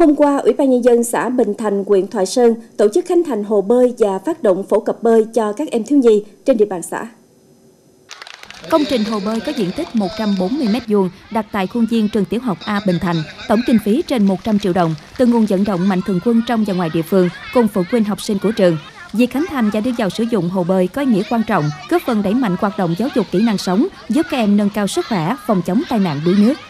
Hôm qua, Ủy ban Nhân dân xã Bình Thành, huyện Thoại Sơn tổ chức khánh thành hồ bơi và phát động phổ cập bơi cho các em thiếu nhi trên địa bàn xã. Công trình hồ bơi có diện tích 140 m2 đặt tại khuôn viên trường Tiểu học A Bình Thành, tổng kinh phí trên 100 triệu đồng từ nguồn vận động mạnh thường quân trong và ngoài địa phương cùng phụ huynh học sinh của trường. Việc khánh thành và đưa vào sử dụng hồ bơi có ý nghĩa quan trọng, góp phần đẩy mạnh hoạt động giáo dục kỹ năng sống, giúp các em nâng cao sức khỏe, phòng chống tai nạn đuối nước.